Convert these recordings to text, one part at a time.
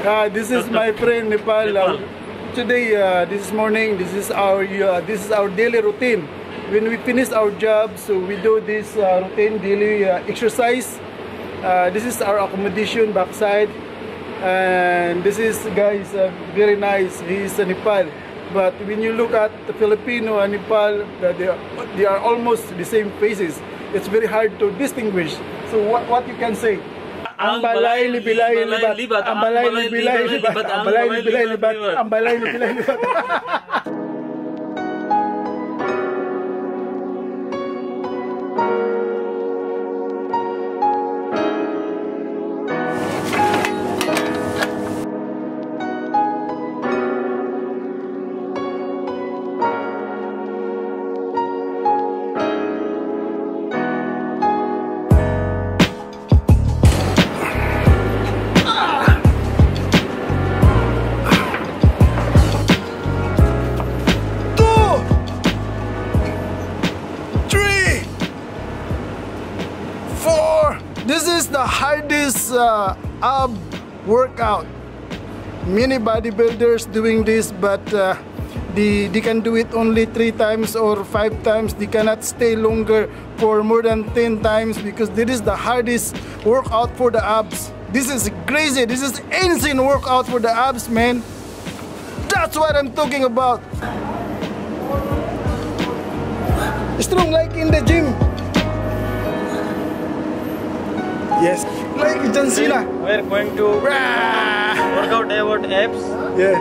This is my friend Nepal. Today, this morning, this is our daily routine. When we finish our job, so we do this routine daily exercise. This is our accommodation backside, and this is, guys, very nice. He is Nepal, but when you look at the Filipino and Nepal, they are almost the same faces. It's very hard to distinguish. So what you can say? Ang Balay ni Bilay Libat, Ang Balay ni Bilay Libat, Ang Balay ni Bilay Libat, Ang Balay ni Bilay Libat. This is the hardest ab workout. Many bodybuilders doing this, but they can do it only 3 times or 5 times. They cannot stay longer for more than 10 times because this is the hardest workout for the abs. This is crazy. This is insane workout for the abs, man. That's what I'm talking about. Strong like in the gym. Yes, like John Cena. We're going to work out about abs. Yeah.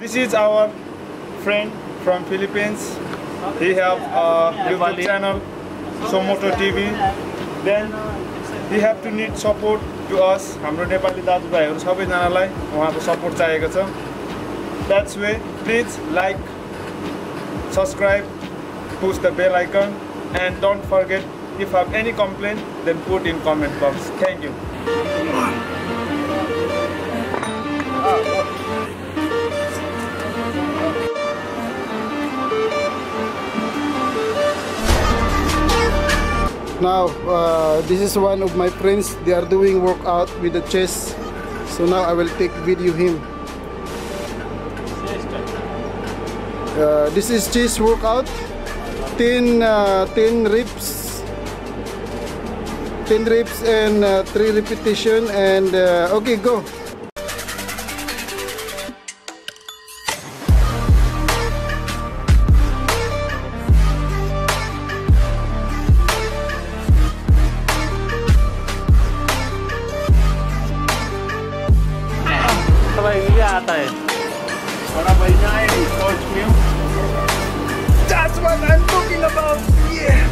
This is our friend from Philippines. He have a YouTube channel, Showmoto TV. Then he have to need support to us. Hamro Nepali dadu bhaiharu sabai janalai uhako support chaheko cha. That's why please like, subscribe, push the bell icon, and don't forget, if you have any complaint, then put in comment box. Thank you. Now, this is one of my friends. They are doing workout with the chest. So now I will take video him. This is chest workout. 10 reps and 3 repetition. And okay, go. That's what I'm talking about. Yeah.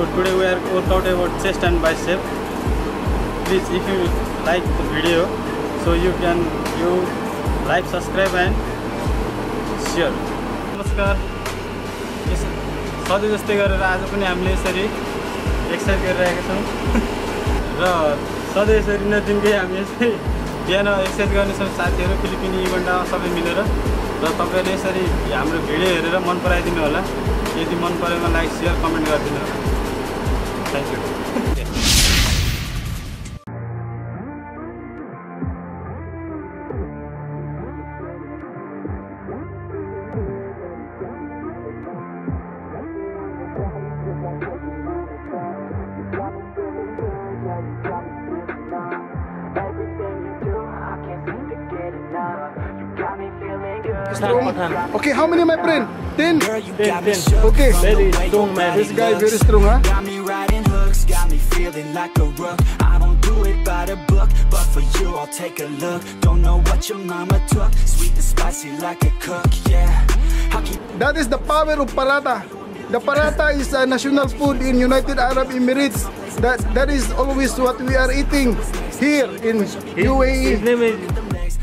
So today we are working out about chest and bicep. Please, if you like the video, so you like, subscribe and share. Namaskar. Yes. सधैँ जस्तै गरेर आज पनि हामीले यसरी exercise गरिरहेका छौं र सधैँ यसरी नदिनकै हामी यसरी बिहान एक्सरसाइज गर्ने साथीहरु फिलिपिनी इभेन्टमा सबै मिलेर र तपाईहरुले यसरी हाम्रो भिडियो हेरेर मन पराइदिनु होला यदि मन परेमा लाइक शेयर कमेन्ट गरिदिनु होला thank you Okay, how many, my friend? 10? 10. Okay. Very strong, man. This guy very strong, huh? Got me riding hooks, got me feeling like a rook. I don't do it by the book, but for you, I'll take a look. Don't know what your mama took, sweet and spicy like a cook, yeah. That is the power of paratha. The paratha is a national food in United Arab Emirates. That is always what we are eating here in UAE. His name is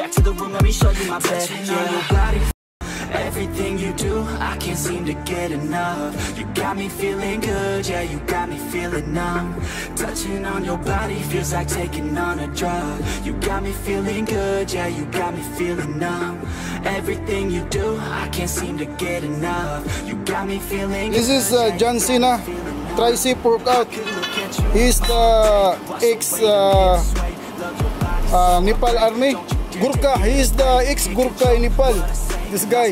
back to the room, let me show you my bed. Yeah. Everything you do, I can't seem to get enough. You got me feeling good, yeah, you got me feeling numb. Touching on your body feels like taking on a drug. You got me feeling good, yeah, you got me feeling numb. Everything you do, I can't seem to get enough. You got me feeling good. This is John Cena, tricep workout. He's the Nepal Army, Gurkha. He is the ex-Gurkha in Nepal. This guy.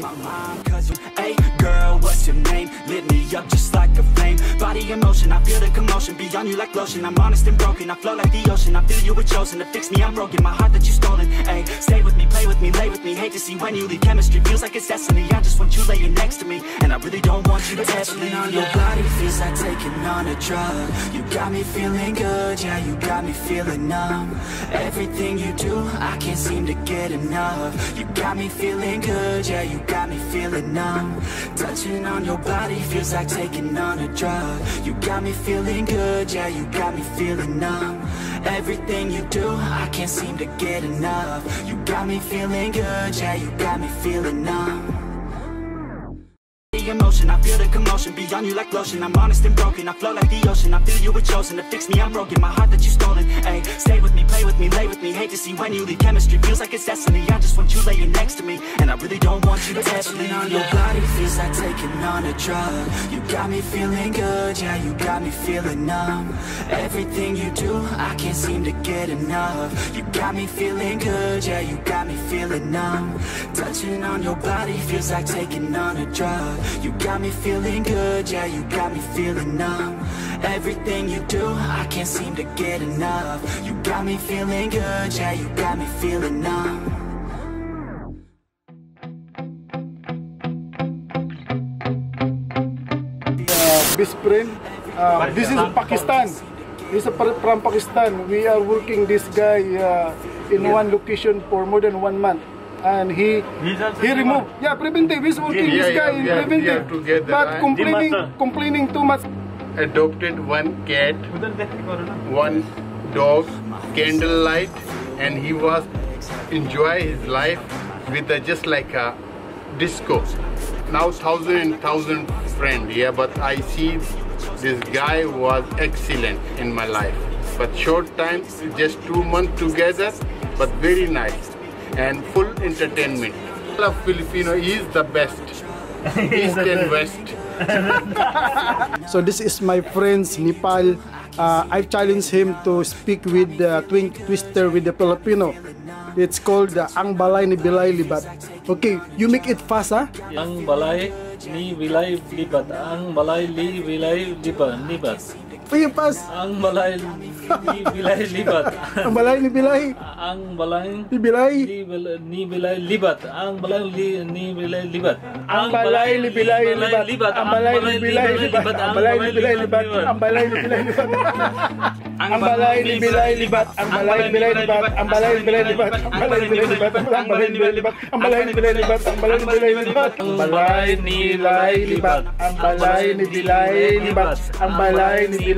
Hey girl, what's your name? Lit me up just like a flame. Body emotion, I feel the commotion. Beyond you like lotion. I'm honest and broken. I flow like the ocean. I feel you were chosen to fix me. I'm broken. My heart that you stolen. Hey, stay with me, play with me, lay with me. Hate to see when you leave. Chemistry feels like it's destiny. I just want you laying next to me, and I really don't want you to touch me. On your body feels like taking on a drug. You got me feeling good, yeah. You got me feeling numb. Everything you do, I can't seem to get enough. You got me feeling good, yeah. You got me feeling numb. Touching on your body feels like taking on a drug. You got me feeling good, yeah, you got me feeling numb. Everything you do, I can't seem to get enough. You got me feeling good, yeah, you got me feeling numb. Emotion, I feel the commotion, beyond you like lotion. I'm honest and broken, I flow like the ocean. I feel you were chosen to fix me, I'm broken. My heart that you stolen, ayy. Stay with me, play with me, lay with me. Hate to see when you leave. Chemistry feels like it's destiny. I just want you laying next to me, and I really don't want you to touch me. On your body feels like taking on a drug. You got me feeling good, yeah, you got me feeling numb. Everything you do, I can't seem to get enough. You got me feeling good, yeah, you got me feeling numb. Touching on your body feels like taking on a drug. You got me feeling good, yeah, you got me feeling numb. Everything you do, I can't seem to get enough. You got me feeling good, yeah, you got me feeling numb. Best friend, this is Pakistan. He's from Pakistan. We are working this guy in one location for more than 1 month. And he removed, yeah, preventive. He's working this guy in preventive, but complaining too much. Adopted one cat, one dog, candlelight, and he was enjoy his life with just like a disco. Now thousand and thousand friend, yeah. But I see this guy was excellent in my life. But short time, just 2 months together, but very nice. And full entertainment. All of Filipino is the best. East and West. So this is my friends Nepal. I challenge him to speak with the twin twister with the Filipino. It's called the Ang Balay ni Bilay Libat. Okay, you make it fast, huh? Ang Balay ni Bilay Libat. Ang Balay ni Bilay Libat. Pipas. Ang Balay ni Bilay Libat. Ang Balay ni Bilay. Ang Balay ni Bilay. Ni Bilay Libat. Ang Balay ni Bilay Libat. Ang Balay ni Bilay Libat. Ang Balay ni Bilay Libat. Ang Balay ni Bilay Libat. Ang Balay ni Bilay Libat. Ang Balay ni Bilay Libat. Ang Balay ni Bilay Libat. Ang Balay ni Bilay Libat. Ang Balay ni Bilay Libat. Ang Balay ni Bilay Libat. Ang Balay ni Bilay Libat. Ang Balay ni Bilay Libat. Ang Balay ni Bilay Libat. Ang Balay ni Bilay Libat. Ang Balay ni Bilay Libat. Ang Balay ni